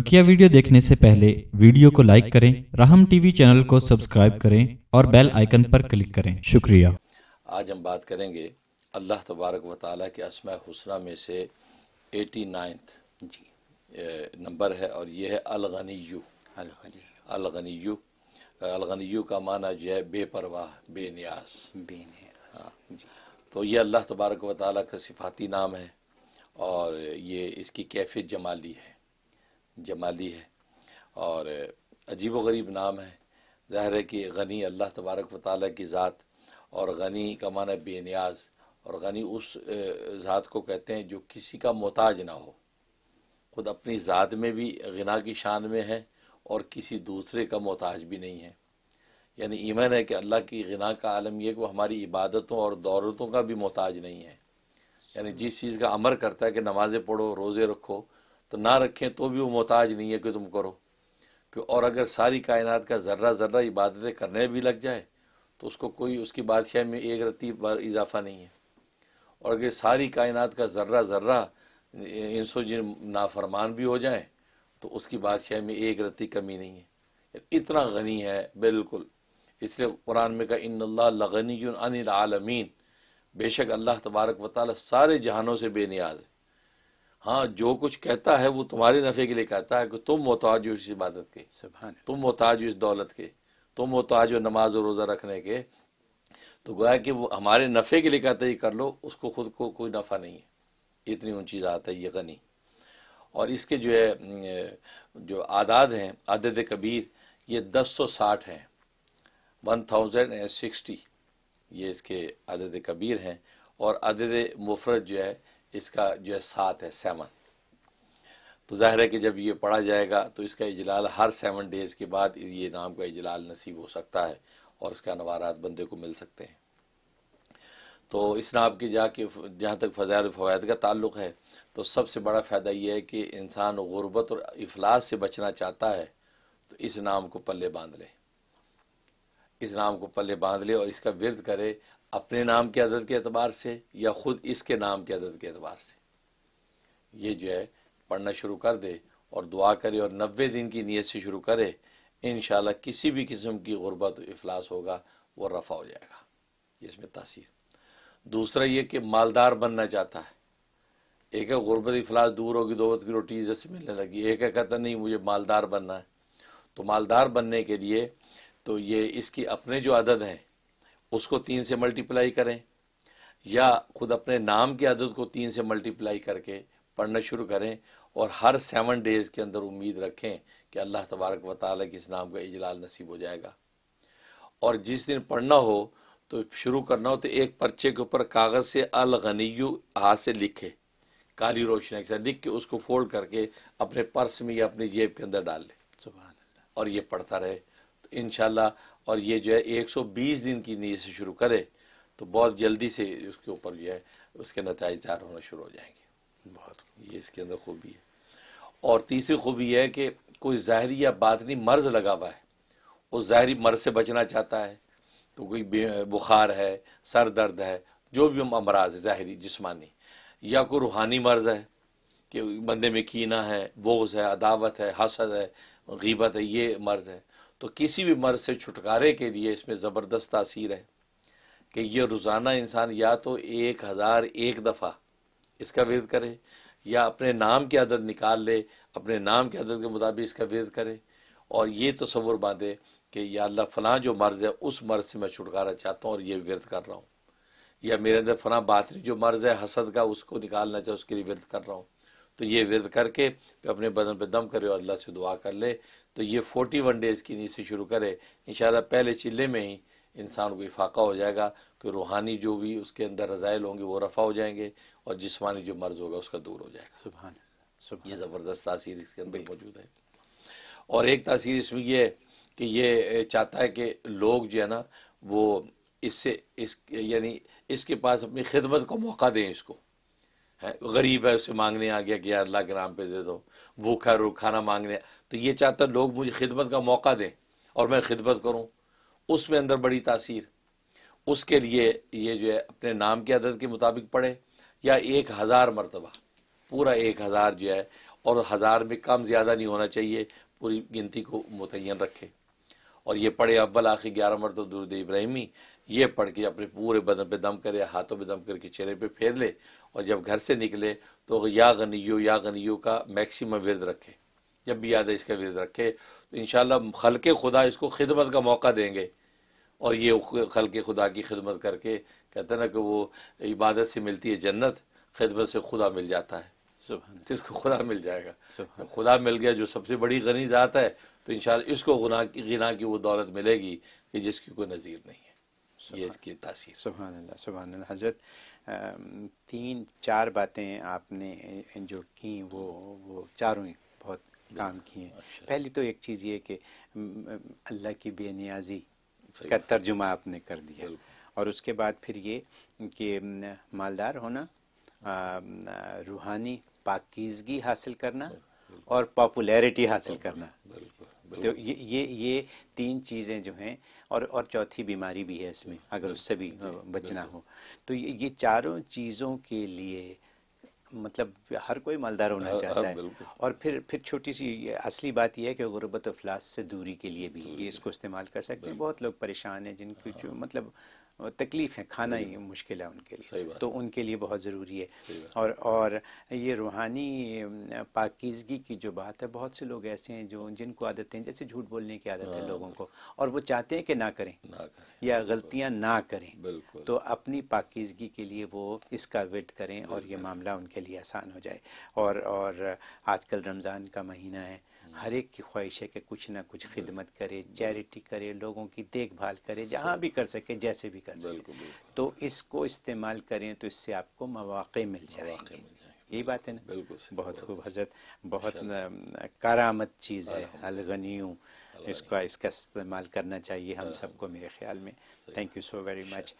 बकिया video देखने से पहले वीडियो को लाइक करें, राहम टीवी चैनल को सब्सक्राइब करें और बेल आइकन पर क्लिक करें। शुक्रिया। आज हम बात करेंगे अल्लाह तबारक व तआला के अस्मा हुस्ना में से 89 नंबर है और ये है अल गनीय्यू। अल गनीय्यू का माना जो है बेपरवाह, बेनियाज। तो ये अल्लाह तबारक व तआला का सिफाती नाम है और ये इसकी कैफियत जमाली है, और अजीब व गरीब नाम है। ज़ाहिर है कि गनी अल्लाह तबारक व तआला की ज़ात और गनी का माना बेनियाज, और गनी उस ज़ात को कहते हैं जो किसी का मोहताज ना हो। खुद अपनी ज़ात में भी गना की शान में है और किसी दूसरे का मोहताज भी नहीं है। यानी ईमान है कि अल्लाह की गना का आलम यह कि वह हमारी इबादतों और दौलतों का भी मोहताज नहीं है। यानी जिस चीज़ का अमर करता है कि नमाज़ें पढ़ो, रोज़े रखो, तो ना रखें तो भी वो मोहताज नहीं है कि तुम करो। और अगर सारी कायनात का ज़र्रा ज़र्रा इबादतें करने भी लग जाए तो उसको कोई उसकी बादशाही में एक रत्ती बार इजाफा नहीं है। और अगर सारी कायनात का ज़र्रा ज़र्रा इंसो जिन नाफरमान भी हो जाएं तो उसकी बादशाही में एक रत्ती कमी नहीं है। इतना गनी है बिल्कुल। इसलिए कुरान में कहा इन्नल्लाह लगनिय्युन अनिल आलमीन, बेशक अल्लाह तबारक व तआला सारे जहानों से बेनियाज है। हाँ, जो कुछ कहता है वो तुम्हारे नफ़े के लिए कहता है कि तुम मोहताज हो इस इबादत के, तुम मोहताज हो इस दौलत के, तुम मोहताज हो नमाज और रोज़ा रखने के। तो गोया कि वो हमारे नफ़े के लिए कहता है ये कर लो, उसको खुद को कोई नफ़ा नहीं है। इतनी ऊँची ज़ात है ये गनी। और इसके जो है जो आदाद हैं, आदद कबीर, ये 1060 हैं, 1060 ये इसके आदद कबीर हैं। और आदद मुफरद जो है इसका जो है 7 है। तो ज़ाहिर है कि जब ये पढ़ा जाएगा तो इसका इजलाल हर 7 डेज़ के बाद ये नाम का इजलाल नसीब हो सकता है और इसका नवारात बंदे को मिल सकते हैं। तो इस नाम के जाके जहाँ तक फ़ज़ाइल फ़वाइद का ताल्लुक़ है, तो सबसे बड़ा फ़ायदा ये है कि इंसान गुरबत और इफलास से बचना चाहता है तो इस नाम को पल्ले बांध ले, और इसका विर्द करे अपने नाम की आदत के अतबार से या ख़ुद इसके नाम की आदत के अतबार से। ये जो है पढ़ना शुरू कर दे और दुआ करे और 90 दिन की नीयत से शुरू करे, इंशाल्लाह किसी भी किस्म की गुरबत इफलास होगा वो रफ़ा हो जाएगा, इसमें तासीर। दूसरा ये कि मालदार बनना चाहता है, एक है गुरबत इफलास दूर होगी, 2 वक्त की रोटी इज़्ज़त से मिलने लगी, एक है कहता नहीं मुझे मालदार बनना है। तो मालदार बनने के लिए तो ये इसकी अपने जो आदत है उसको 3 से मल्टीप्लाई करें या खुद अपने नाम की आदत को 3 से मल्टीप्लाई करके पढ़ना शुरू करें। और हर 7 डेज़ के अंदर उम्मीद रखें कि अल्लाह तबारक व तआला के इस नाम का इजलाल नसीब हो जाएगा। और जिस दिन पढ़ना हो तो शुरू करना हो तो एक पर्चे के ऊपर कागज़ से अल गनीय्यू हाथ से लिखे, काली रोशनी के साथ लिख के उसको फोल्ड करके अपने पर्स में या अपनी जेब के अंदर डाल लें। सुभान अल्लाह। और ये पढ़ता रहे तो इंशाल्लाह। और ये जो है 120 दिन की नीयत से शुरू करे तो बहुत जल्दी से उसके ऊपर जो है उसके नतीजे ज़ाहिर होना शुरू हो जाएंगे। बहुत ये इसके अंदर खूबी है। और तीसरी खूबी है कि कोई ज़ाहरी या बातनी मर्ज़ लगा हुआ है, उस ज़ाहरी मर्ज़ से बचना चाहता है। तो कोई बुखार है, सर दर्द है, जो भी अमराज है ज़ाहरी जिस्मानी, या कोई रूहानी मर्ज़ है कि बंदे में कीना है, बोझ है, अदावत है, हसद है, गीबत है, ये मर्ज़ है। तो किसी भी मर्ज़ से छुटकारे के लिए इसमें ज़बरदस्त तासीर है कि यह रोज़ाना इंसान या तो 1001 दफ़ा इसका विर्द करे या अपने नाम की आदत निकाल ले, अपने नाम की आदत के मुताबिक इसका विर्द करे। और ये तसव्वुर बांधे कि या अल्लाह फ़लाँ जो मर्ज़ है उस मर्ज़ से मैं छुटकारा चाहता हूँ और ये विर्द कर रहा हूँ, या मेरे अंदर फ़लाँ बातरी जो मर्ज़ है हसद का उसको निकालना चाहे उसके लिए विर्द कर रहा हूँ। तो ये विर्द करके अपने बदन पे दम करे और अल्लाह से दुआ कर ले। तो ये 41 डेज़ की नीयत से शुरू करे, इंशाल्लाह पहले चिल्ले में ही इंसान को इफाक़ा हो जाएगा कि रूहानी जो भी उसके अंदर रज़ाइल होंगे वो रफ़ा हो जाएंगे और जिस्मानी जो मर्ज़ होगा उसका दूर हो जाएगा। सुभान अल्लाह। ये ज़बरदस्त तासीर इसके अंदर मौजूद है। और एक तासीर इसमें यह है कि ये चाहता है कि लोग जो है ना वो इससे यानी इसके पास अपनी खिदमत का मौका दें। इसको है गरीब है, उससे मांगने आ गया कि यार अल्लाह के नाम पे दे दो, भूखा रो खाना मांगने, तो ये चाहता लोग मुझे खिदमत का मौका दें और मैं खिदमत करूं, उसमें अंदर बड़ी तासीर। उसके लिए ये जो है अपने नाम की आदत के मुताबिक पढ़े या 1000 मरतबा पूरा 1000 जो है। और हज़ार में कम ज़्यादा नहीं होना चाहिए, पूरी गिनती को मुतय्यन रखें। और ये पढ़े अव्वल आखिर 11 मरतबा दुरूद इब्राहिमी ये पढ़ के अपने पूरे बदन पे दम करे, हाथों पे दम करके चेहरे पे फेर ले। और जब घर से निकले तो या गनियो का मैक्सिमम विरद रखे, जब भी याद है इसका विरद रखे तो इंशाल्लाह खल्के खुदा इसको खिदमत का मौका देंगे। और ये खल्के खुदा की खिदमत करके कहते हैं ना कि वो इबादत से मिलती है जन्नत, खिदमत से खुदा मिल जाता है। तो इसको खुदा मिल जाएगा, तो खुदा मिल गया जो सबसे बड़ी गनी ज़ात है। तो इंशाल्लाह इसको गिना की वो दौलत मिलेगी कि जिसकी कोई नज़ीर नहीं है। ये इसकी तासीर। सुभानअल्लाह सुभानअल्लाह। हज़रत 3-4 बातें आपने जो की वो चारों ही बहुत काम किए। पहली तो एक चीज़ ये कि अल्लाह की बेनियाजी का तर्जुमा आपने कर दिया, और उसके बाद फिर ये कि मालदार होना, रूहानी पाकीज़गी हासिल करना और पॉपुलैरिटी हासिल करना। तो ये 3 चीज़ें जो हैं, और चौथी बीमारी भी है इसमें, अगर उससे भी बचना हो। तो ये चारों चीज़ों के लिए मतलब हर कोई मालदार होना चाहता है। और फिर छोटी सी असली बात यह है कि गुरबत अफलास से दूरी के लिए भी ये इसको इस्तेमाल कर सकते हैं। बहुत लोग परेशान हैं, जिनकी जो मतलब तकलीफ़ है, खाना ही मुश्किल है उनके लिए, तो उनके लिए बहुत ज़रूरी है। और ये रूहानी पाकीज़गी की जो बात है, बहुत से लोग ऐसे हैं जो जिनको आदतें जैसे झूठ बोलने की आदत है लोगों को, और वो चाहते हैं कि ना करें या गलतियां ना करें। तो अपनी पाकीज़गी के लिए वो इसका विर्द करें और ये मामला उनके लिए आसान हो जाए। और आजकल रमज़ान का महीना है, हर एक की ख्वाहिश है कि कुछ ना कुछ खिदमत करे, चैरिटी करे, लोगों की देखभाल करे, जहाँ भी कर सके, जैसे भी कर सके। तो इसको इस्तेमाल करें तो इससे आपको मौक़े मिल जाएंगे। यही बात है ना। बिल्कुल। बहुत खूब हज़रत, बहुत करामत चीज़ है अल गनिय्यू, इसका इस्तेमाल करना चाहिए हम सबको, मेरे ख्याल में। Thank you so very much.